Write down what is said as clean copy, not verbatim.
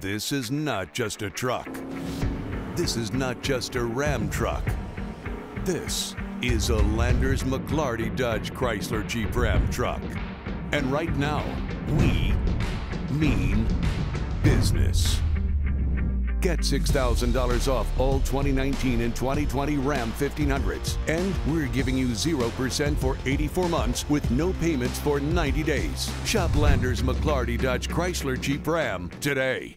This is not just a truck. This is not just a Ram truck. This is a Landers McLarty Dodge Chrysler Jeep Ram truck. And right now, we mean business. Get $6,000 off all 2019 and 2020 Ram 1500s. And we're giving you 0% for 84 months with no payments for 90 days. Shop Landers McLarty Dodge Chrysler Jeep Ram today.